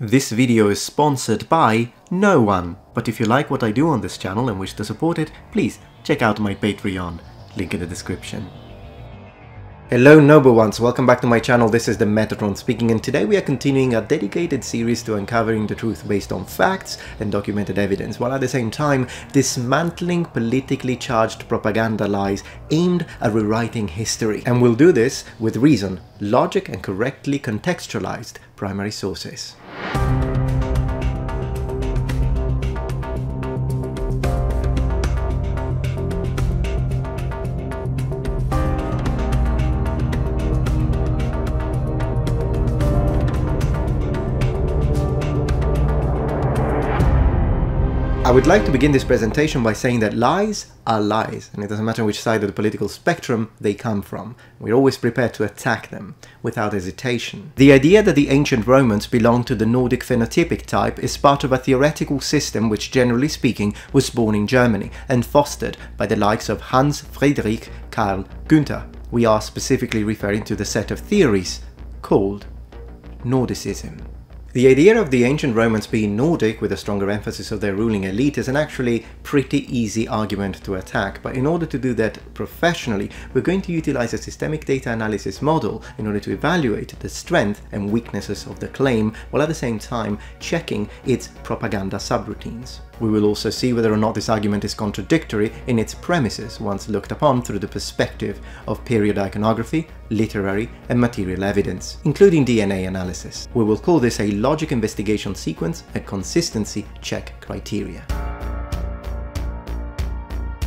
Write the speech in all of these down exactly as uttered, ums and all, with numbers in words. This video is sponsored by no one, but if you like what I do on this channel and wish to support it, please check out my Patreon, link in the description. Hello noble ones, welcome back to my channel, this is the Metatron speaking, and today we are continuing a dedicated series to uncovering the truth based on facts and documented evidence, while at the same time dismantling politically charged propaganda lies aimed at rewriting history. And we'll do this with reason, logic and correctly contextualized primary sources. I would like to begin this presentation by saying that lies are lies, and it doesn't matter which side of the political spectrum they come from. We're always prepared to attack them, without hesitation. The idea that the ancient Romans belonged to the Nordic phenotypic type is part of a theoretical system which, generally speaking, was born in Germany, and fostered by the likes of Hans Friedrich Karl Günther. We are specifically referring to the set of theories called Nordicism. The idea of the ancient Romans being Nordic, with a stronger emphasis of their ruling elite, is an actually pretty easy argument to attack, but in order to do that professionally, we're going to utilize a systemic data analysis model in order to evaluate the strength and weaknesses of the claim, while at the same time checking its propaganda subroutines. We will also see whether or not this argument is contradictory in its premises once looked upon through the perspective of period iconography, literary and material evidence, including D N A analysis. We will call this a logic investigation sequence and consistency check criteria.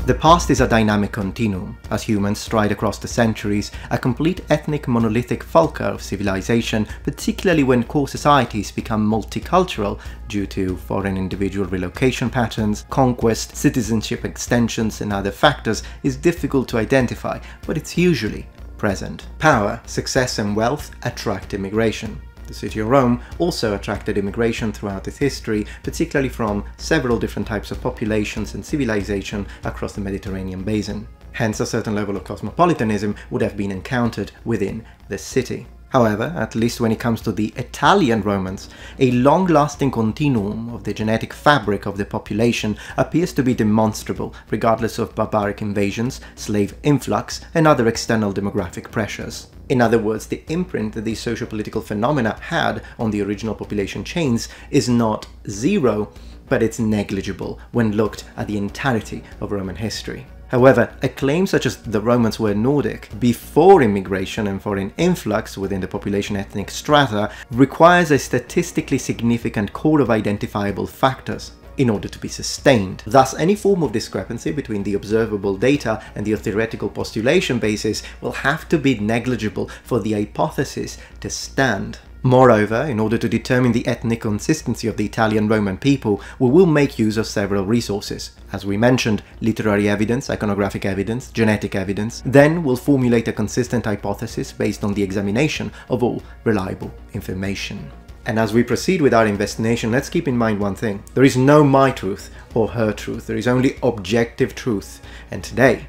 The past is a dynamic continuum. As humans stride across the centuries, a complete ethnic monolithic fulcrum of civilization, particularly when core societies become multicultural due to foreign individual relocation patterns, conquest, citizenship extensions and other factors, is difficult to identify, but it's usually present. Power, success and wealth attract immigration. The city of Rome also attracted immigration throughout its history, particularly from several different types of populations and civilization across the Mediterranean basin. Hence, a certain level of cosmopolitanism would have been encountered within the city. However, at least when it comes to the Italian Romans, a long-lasting continuum of the genetic fabric of the population appears to be demonstrable, regardless of barbaric invasions, slave influx, and other external demographic pressures. In other words, the imprint that these socio-political phenomena had on the original population chains is not zero, but it's negligible when looked at the entirety of Roman history. However, a claim such as the Romans were Nordic before immigration and foreign influx within the population ethnic strata requires a statistically significant core of identifiable factors in order to be sustained. Thus, any form of discrepancy between the observable data and the theoretical postulation basis will have to be negligible for the hypothesis to stand. Moreover, in order to determine the ethnic consistency of the Italian Roman people, we will make use of several resources. As we mentioned, literary evidence, iconographic evidence, genetic evidence. Then we'll formulate a consistent hypothesis based on the examination of all reliable information. And as we proceed with our investigation, let's keep in mind one thing. There is no my truth or her truth. There is only objective truth. And today,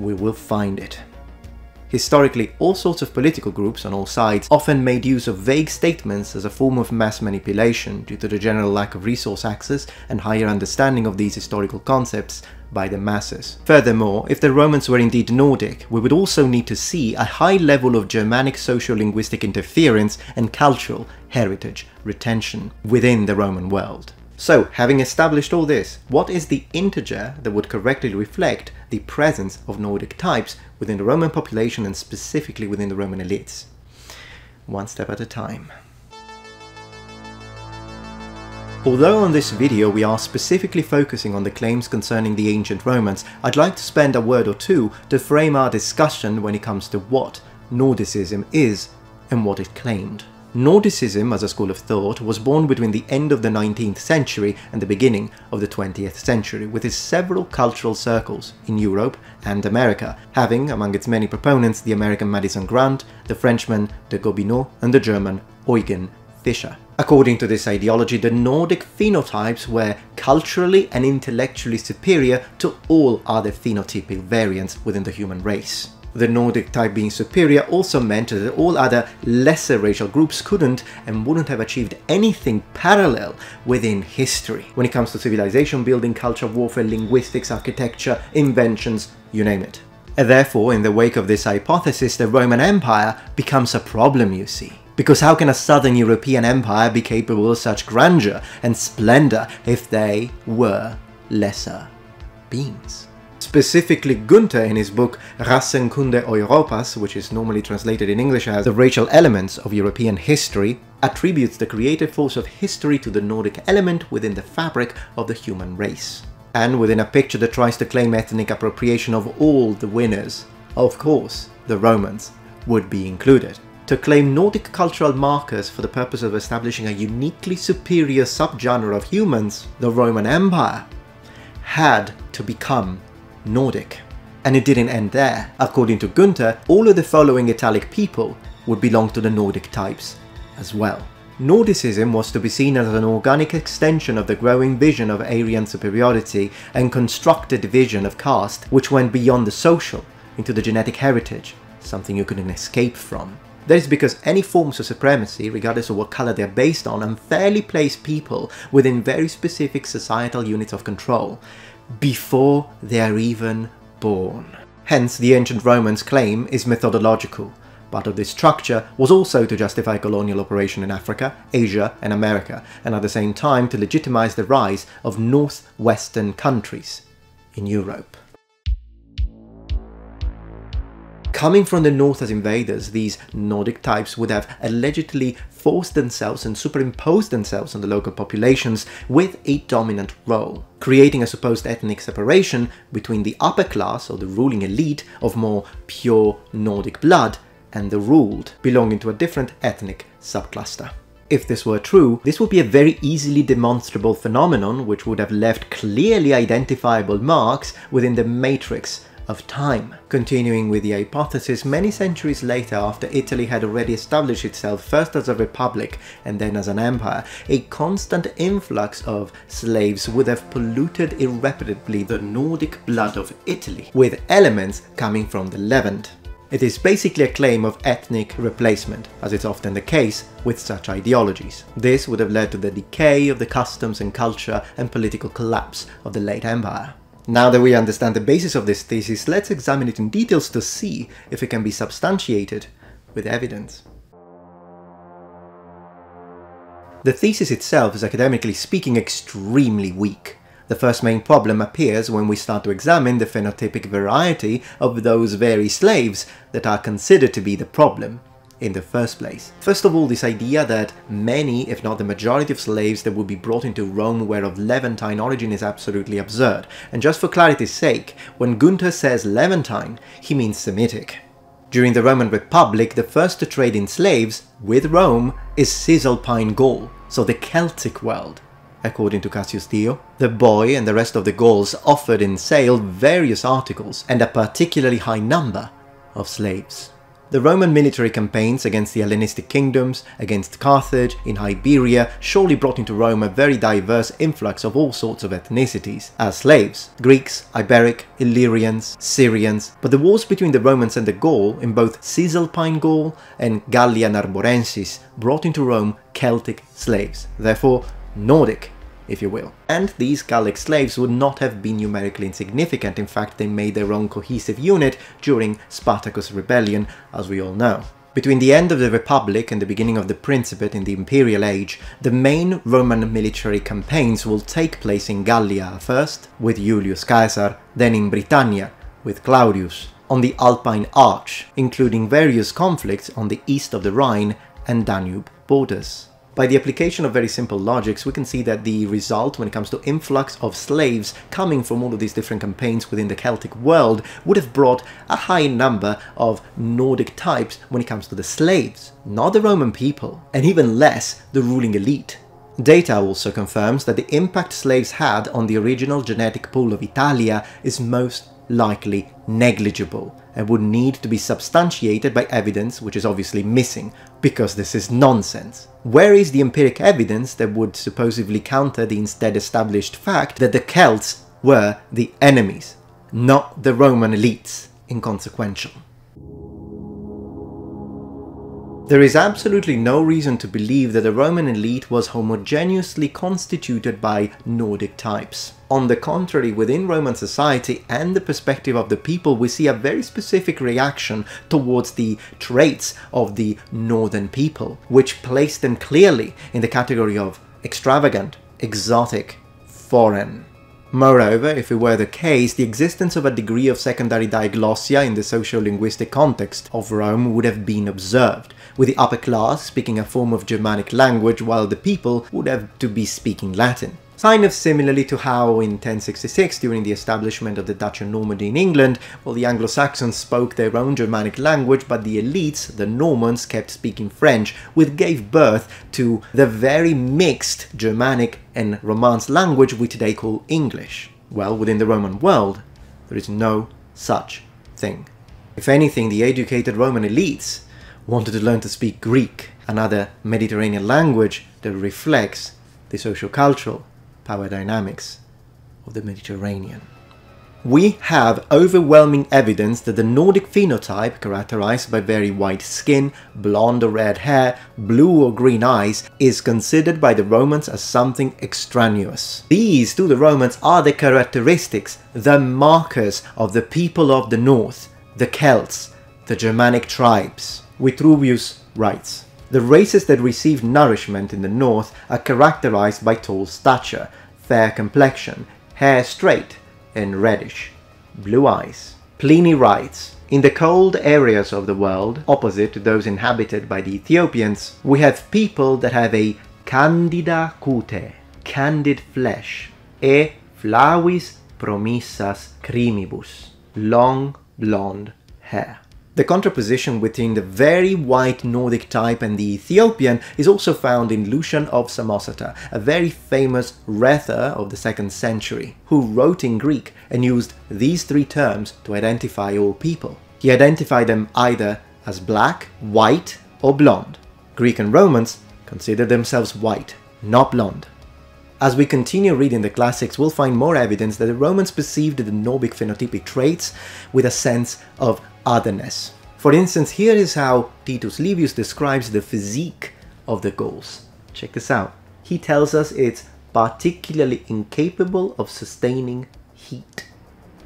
we will find it. Historically, all sorts of political groups on all sides often made use of vague statements as a form of mass manipulation due to the general lack of resource access and higher understanding of these historical concepts by the masses. Furthermore, if the Romans were indeed Nordic, we would also need to see a high level of Germanic socio-linguistic interference and cultural heritage retention within the Roman world. So, having established all this, what is the integer that would correctly reflect the presence of Nordic types within the Roman population and specifically within the Roman elites? One step at a time. Although on this video we are specifically focusing on the claims concerning the ancient Romans, I'd like to spend a word or two to frame our discussion when it comes to what Nordicism is and what it claimed. Nordicism, as a school of thought, was born between the end of the nineteenth century and the beginning of the twentieth century, with its several cultural circles in Europe and America, having, among its many proponents, the American Madison Grant, the Frenchman de Gobineau, and the German Eugen Fischer. According to this ideology, the Nordic phenotypes were culturally and intellectually superior to all other phenotypic variants within the human race. the Nordic type being superior also meant that all other lesser racial groups couldn't and wouldn't have achieved anything parallel within history. When it comes to civilization building, culture, warfare, linguistics, architecture, inventions, you name it. And therefore, in the wake of this hypothesis, the Roman Empire becomes a problem, you see. Because how can a southern European empire be capable of such grandeur and splendor if they were lesser beings? Specifically, Günther in his book Rassenkunde Europas, which is normally translated in English as The Racial Elements of European History, attributes the creative force of history to the Nordic element within the fabric of the human race. And within a picture that tries to claim ethnic appropriation of all the winners, of course, the Romans would be included. To claim Nordic cultural markers for the purpose of establishing a uniquely superior subgenre of humans, the Roman Empire had to become Nordic. And it didn't end there. According to Günther, all of the following Italic people would belong to the Nordic types as well. Nordicism was to be seen as an organic extension of the growing vision of Aryan superiority and constructed vision of caste, which went beyond the social into the genetic heritage, something you couldn't escape from. That is because any forms of supremacy, regardless of what colour they are based on, unfairly place people within very specific societal units of control before they are even born. Hence, the ancient Romans' claim is methodological. Part of this structure was also to justify colonial operation in Africa, Asia and America, and at the same time to legitimise the rise of northwestern countries in Europe. Coming from the north as invaders, these Nordic types would have allegedly forced themselves and superimposed themselves on the local populations with a dominant role, creating a supposed ethnic separation between the upper class or the ruling elite of more pure Nordic blood and the ruled, belonging to a different ethnic subcluster. If this were true, this would be a very easily demonstrable phenomenon which would have left clearly identifiable marks within the matrix of time. Continuing with the hypothesis, many centuries later, after Italy had already established itself first as a republic and then as an empire, a constant influx of slaves would have polluted irreparably the Nordic blood of Italy, with elements coming from the Levant. It is basically a claim of ethnic replacement, as is often the case with such ideologies. This would have led to the decay of the customs and culture and political collapse of the late empire. Now that we understand the basis of this thesis, let's examine it in details to see if it can be substantiated with evidence. The thesis itself is, academically speaking, extremely weak. The first main problem appears when we start to examine the phenotypic variety of those very slaves that are considered to be the problem in the first place. First of all, this idea that many, if not the majority of slaves that would be brought into Rome were of Levantine origin is absolutely absurd. And just for clarity's sake, when Günther says Levantine, he means Semitic. During the Roman Republic, the first to trade in slaves, with Rome, is Cisalpine Gaul, so the Celtic world. According to Cassius Dio, the boy and the rest of the Gauls offered in sale various articles and a particularly high number of slaves. The Roman military campaigns against the Hellenistic kingdoms, against Carthage, in Iberia, surely brought into Rome a very diverse influx of all sorts of ethnicities as slaves: Greeks, Iberic, Illyrians, Syrians. But the wars between the Romans and the Gaul in both Cisalpine Gaul and Gallia Narbonensis brought into Rome Celtic slaves, therefore Nordic, if you will. And these Gallic slaves would not have been numerically insignificant. In fact, they made their own cohesive unit during Spartacus' rebellion, as we all know. Between the end of the Republic and the beginning of the Principate in the Imperial Age, the main Roman military campaigns will take place in Gallia first, with Julius Caesar, then in Britannia, with Claudius, on the Alpine Arch, including various conflicts on the east of the Rhine and Danube borders. By the application of very simple logics, we can see that the result when it comes to influx of slaves coming from all of these different campaigns within the Celtic world would have brought a high number of Nordic types when it comes to the slaves, not the Roman people, and even less the ruling elite. Data also confirms that the impact slaves had on the original genetic pool of Italia is most likely negligible and would need to be substantiated by evidence, which is obviously missing, because this is nonsense. Where is the empiric evidence that would supposedly counter the instead established fact that the Celts were the enemies, not the Roman elites? Inconsequential. There is absolutely no reason to believe that the Roman elite was homogeneously constituted by Nordic types. On the contrary, within Roman society and the perspective of the people, we see a very specific reaction towards the traits of the northern people, which placed them clearly in the category of extravagant, exotic, foreign. Moreover, if it were the case, the existence of a degree of secondary diglossia in the socio-linguistic context of Rome would have been observed, with the upper class speaking a form of Germanic language while the people would have to be speaking Latin. Sign of similarly to how in ten sixty-six, during the establishment of the Duchy of Normandy in England, well, the Anglo-Saxons spoke their own Germanic language, but the elites, the Normans, kept speaking French, which gave birth to the very mixed Germanic and Romance language we today call English. Well, within the Roman world, there is no such thing. If anything, the educated Roman elites wanted to learn to speak Greek, another Mediterranean language that reflects the socio-cultural power dynamics of the Mediterranean. We have overwhelming evidence that the Nordic phenotype, characterized by very white skin, blonde or red hair, blue or green eyes, is considered by the Romans as something extraneous. These, to the Romans, are the characteristics, the markers of the people of the north, the Celts, the Germanic tribes. Vitruvius writes, "The races that receive nourishment in the north are characterized by tall stature, fair complexion, hair straight and reddish, blue eyes." Pliny writes, "In the cold areas of the world, opposite to those inhabited by the Ethiopians, we have people that have a candida cute, candid flesh, e flavis promissas crimibus, long blonde hair." The contraposition between the very white Nordic type and the Ethiopian is also found in Lucian of Samosata, a very famous rhetor of the second century, who wrote in Greek and used these three terms to identify all people. He identified them either as black, white, or blonde. Greek and Romans considered themselves white, not blonde. As we continue reading the classics, we'll find more evidence that the Romans perceived the Nordic phenotypic traits with a sense of otherness. For instance, here is how Titus Livius describes the physique of the Gauls. Check this out. He tells us it's particularly incapable of sustaining heat.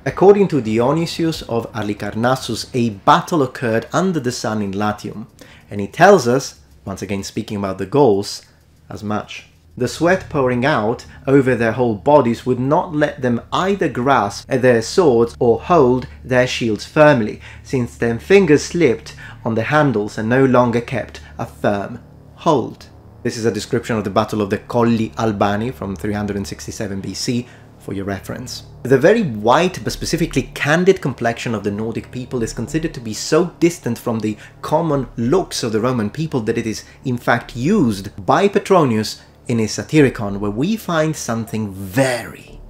According to Dionysius of Halicarnassus, a battle occurred under the sun in Latium, and he tells us, once again speaking about the Gauls, as much. The sweat pouring out over their whole bodies would not let them either grasp at their swords or hold their shields firmly, since their fingers slipped on the handles and no longer kept a firm hold. This is a description of the Battle of the Colli Albani from three hundred sixty-seven B C, for your reference. The very white but specifically candid complexion of the Nordic people is considered to be so distant from the common looks of the Roman people that it is in fact used by Petronius in his Satiricon, where we find something very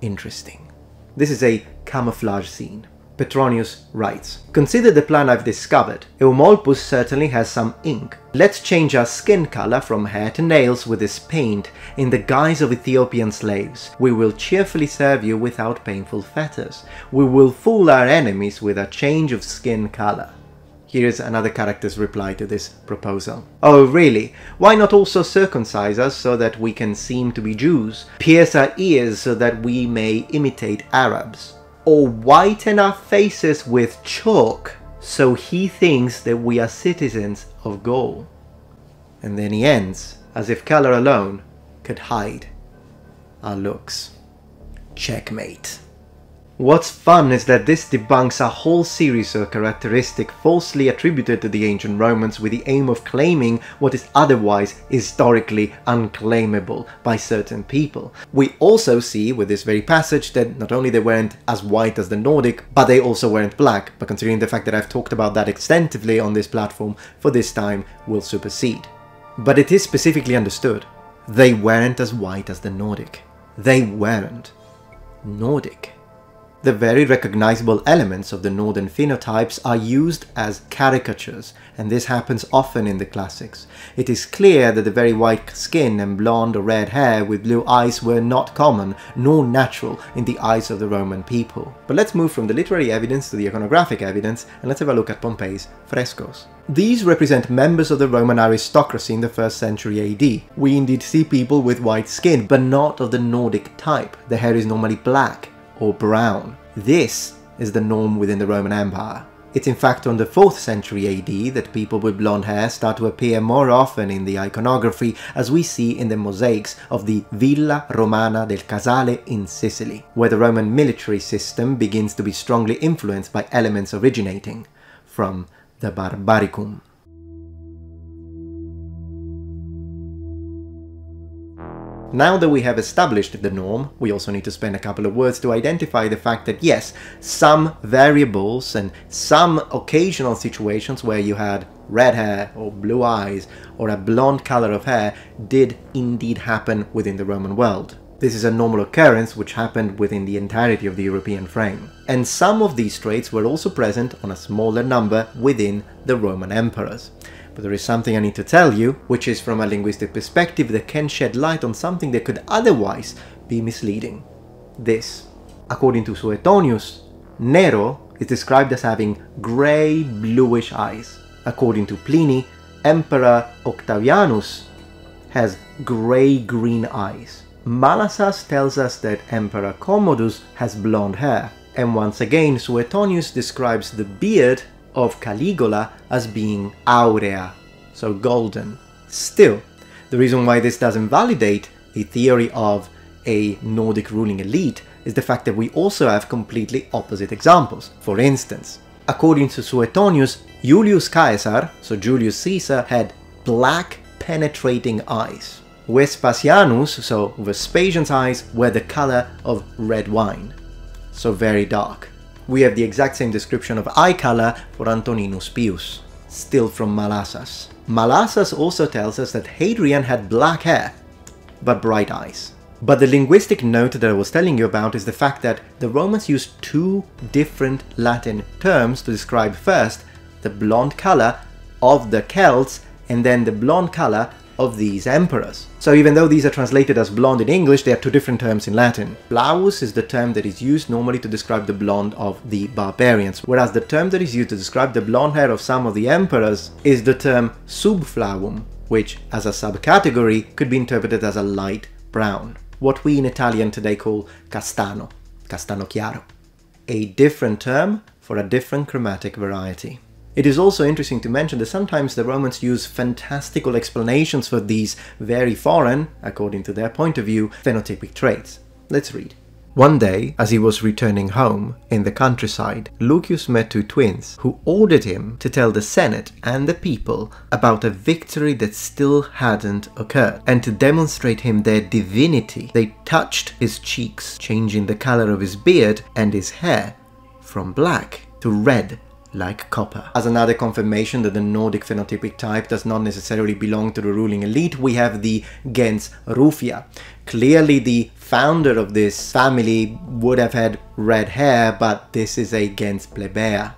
interesting. This is a camouflage scene. Petronius writes, "Consider the plan I've discovered. Eumolpus certainly has some ink. Let's change our skin color from hair to nails with this paint in the guise of Ethiopian slaves. We will cheerfully serve you without painful fetters. We will fool our enemies with a change of skin color." Here's another character's reply to this proposal. "Oh really? Why not also circumcise us so that we can seem to be Jews? Pierce our ears so that we may imitate Arabs? Or whiten our faces with chalk so he thinks that we are citizens of Gaul?" And then he ends, "As if color alone could hide our looks." Checkmate. What's fun is that this debunks a whole series of characteristics falsely attributed to the ancient Romans with the aim of claiming what is otherwise historically unclaimable by certain people. We also see with this very passage that not only they weren't as white as the Nordic, but they also weren't black, but considering the fact that I've talked about that extensively on this platform, for this time will supersede. But it is specifically understood. They weren't as white as the Nordic. They weren't Nordic. The very recognizable elements of the northern phenotypes are used as caricatures, and this happens often in the classics. It is clear that the very white skin and blonde or red hair with blue eyes were not common, nor natural, in the eyes of the Roman people. But let's move from the literary evidence to the iconographic evidence, and let's have a look at Pompey's frescoes. These represent members of the Roman aristocracy in the first century A D. We indeed see people with white skin, but not of the Nordic type. The hair is normally black or brown. This is the norm within the Roman Empire. It's in fact on the fourth century A D that people with blonde hair start to appear more often in the iconography, as we see in the mosaics of the Villa Romana del Casale in Sicily, where the Roman military system begins to be strongly influenced by elements originating from the Barbaricum. Now that we have established the norm, we also need to spend a couple of words to identify the fact that yes, some variables and some occasional situations where you had red hair or blue eyes or a blonde color of hair did indeed happen within the Roman world. This is a normal occurrence which happened within the entirety of the European frame. And some of these traits were also present on a smaller number within the Roman emperors. But there is something I need to tell you, which is from a linguistic perspective that can shed light on something that could otherwise be misleading. This. According to Suetonius, Nero is described as having grey bluish eyes. According to Pliny, Emperor Octavianus has grey green eyes. Malassas tells us that Emperor Commodus has blonde hair. And once again, Suetonius describes the beard of Caligula as being aurea, so golden. Still, the reason why this doesn't validate the theory of a Nordic ruling elite is the fact that we also have completely opposite examples. For instance, according to Suetonius, Julius Caesar, so Julius Caesar, had black penetrating eyes. Vespasianus, so Vespasian's eyes, were the color of red wine, so very dark. We have the exact same description of eye color for Antoninus Pius, still from Malassas. Malassas also tells us that Hadrian had black hair, but bright eyes. But the linguistic note that I was telling you about is the fact that the Romans used two different Latin terms to describe first the blonde color of the Celts and then the blonde color of these emperors. So even though these are translated as blonde in English, they are two different terms in Latin. Blaus is the term that is used normally to describe the blonde of the barbarians, whereas the term that is used to describe the blonde hair of some of the emperors is the term subflavum, which as a subcategory could be interpreted as a light brown, what we in Italian today call castano, castano chiaro, a different term for a different chromatic variety. It is also interesting to mention that sometimes the Romans use fantastical explanations for these very foreign, according to their point of view, phenotypic traits. Let's read. One day, as he was returning home, in the countryside, Lucius met two twins, who ordered him to tell the Senate and the people about a victory that still hadn't occurred, and to demonstrate him their divinity. They touched his cheeks, changing the color of his beard and his hair from black to red, like copper. As another confirmation that the Nordic phenotypic type does not necessarily belong to the ruling elite, we have the gens Rufia. Clearly the founder of this family would have had red hair, but this is a gens plebea,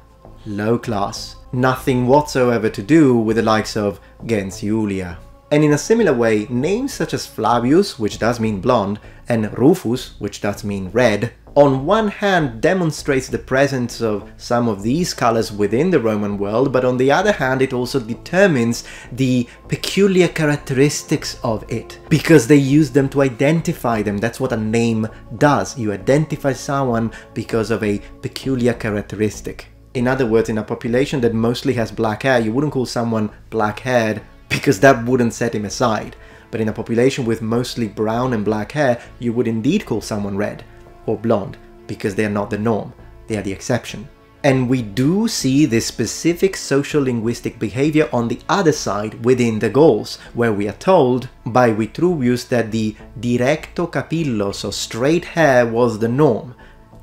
low class, nothing whatsoever to do with the likes of gens Julia. And in a similar way, names such as Flavius, which does mean blonde, and Rufus, which does mean red, on one hand demonstrates the presence of some of these colors within the Roman world, but on the other hand it also determines the peculiar characteristics of it, because they use them to identify them. That's what a name does. You identify someone because of a peculiar characteristic. In other words, in a population that mostly has black hair, you wouldn't call someone black-haired because that wouldn't set him aside. But in a population with mostly brown and black hair, you would indeed call someone red or blonde, because they are not the norm, they are the exception. And we do see this specific sociolinguistic behavior on the other side within the Gauls, where we are told by Vitruvius that the directo capillo, so straight hair, was the norm.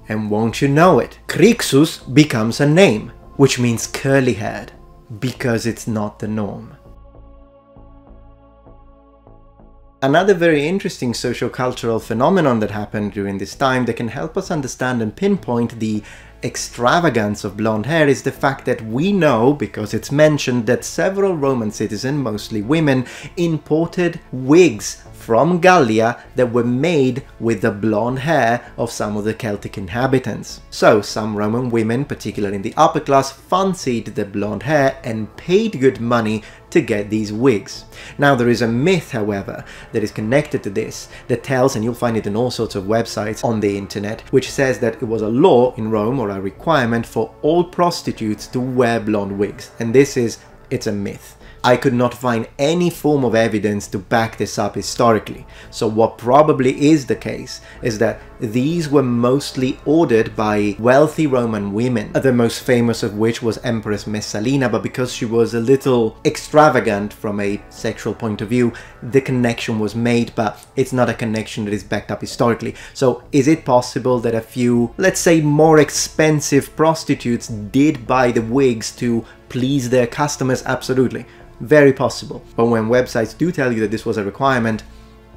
And won't you know it, Crixus becomes a name, which means curly-haired, because it's not the norm. Another very interesting socio-cultural phenomenon that happened during this time that can help us understand and pinpoint the extravagance of blonde hair is the fact that we know, because it's mentioned, that several Roman citizens, mostly women, imported wigs from Gallia that were made with the blonde hair of some of the Celtic inhabitants. So some Roman women, particularly in the upper class, fancied the blonde hair and paid good money to get these wigs. Now there is a myth, however, that is connected to this, that tells, and you'll find it in all sorts of websites on the internet, which says that it was a law in Rome, or a requirement, for all prostitutes to wear blonde wigs. And this is, it's a myth. I could not find any form of evidence to back this up historically, so what probably is the case is that these were mostly ordered by wealthy Roman women, the most famous of which was Empress Messalina, but because she was a little extravagant from a sexual point of view, the connection was made, but it's not a connection that is backed up historically. So is it possible that a few, let's say, more expensive prostitutes did buy the wigs to please their customers? Absolutely. Very possible. But when websites do tell you that this was a requirement,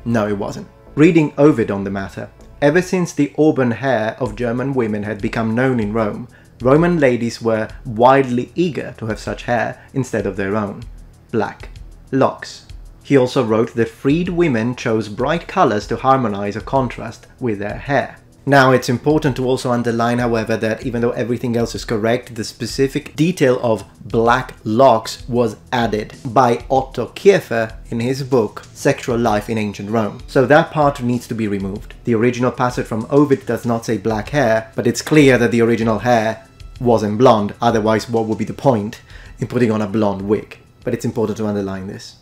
no, it wasn't. Reading Ovid on the matter. Ever since the auburn hair of German women had become known in Rome, Roman ladies were wildly eager to have such hair instead of their own black locks. He also wrote that freed women chose bright colors to harmonize or contrast with their hair. Now, it's important to also underline, however, that even though everything else is correct, the specific detail of black locks was added by Otto Kiefer in his book Sexual Life in Ancient Rome. So that part needs to be removed. The original passage from Ovid does not say black hair, but it's clear that the original hair wasn't blonde, otherwise what would be the point in putting on a blonde wig? But it's important to underline this.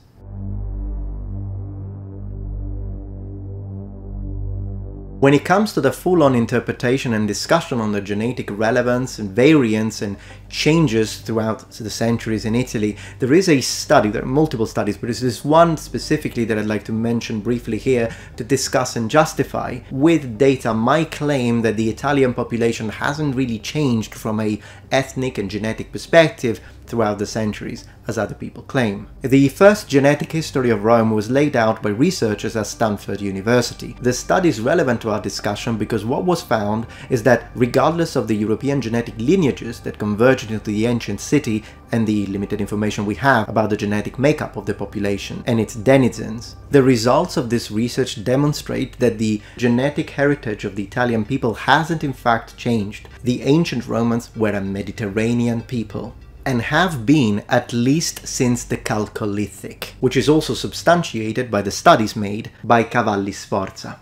When it comes to the full-on interpretation and discussion on the genetic relevance and variance and changes throughout the centuries in Italy, there is a study, there are multiple studies, but there's one specifically that I'd like to mention briefly here to discuss and justify with data my claim that the Italian population hasn't really changed from an ethnic and genetic perspective throughout the centuries, as other people claim. The first genetic history of Rome was laid out by researchers at Stanford University. The study is relevant to our discussion because what was found is that regardless of the European genetic lineages that converged into the ancient city and the limited information we have about the genetic makeup of the population and its denizens, the results of this research demonstrate that the genetic heritage of the Italian people hasn't in fact changed. The ancient Romans were a Mediterranean people, and have been at least since the Chalcolithic, which is also substantiated by the studies made by Cavalli Sforza.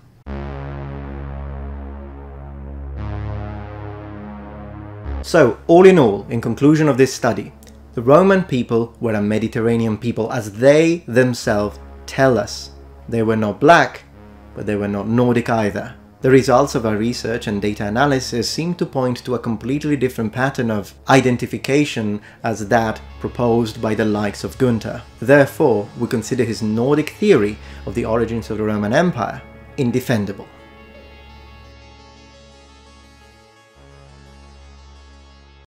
So, all in all, in conclusion of this study, the Roman people were a Mediterranean people, as they themselves tell us. They were not black, but they were not Nordic either. The results of our research and data analysis seem to point to a completely different pattern of identification as that proposed by the likes of Günther. Therefore, we consider his Nordic theory of the origins of the Roman Empire indefendable.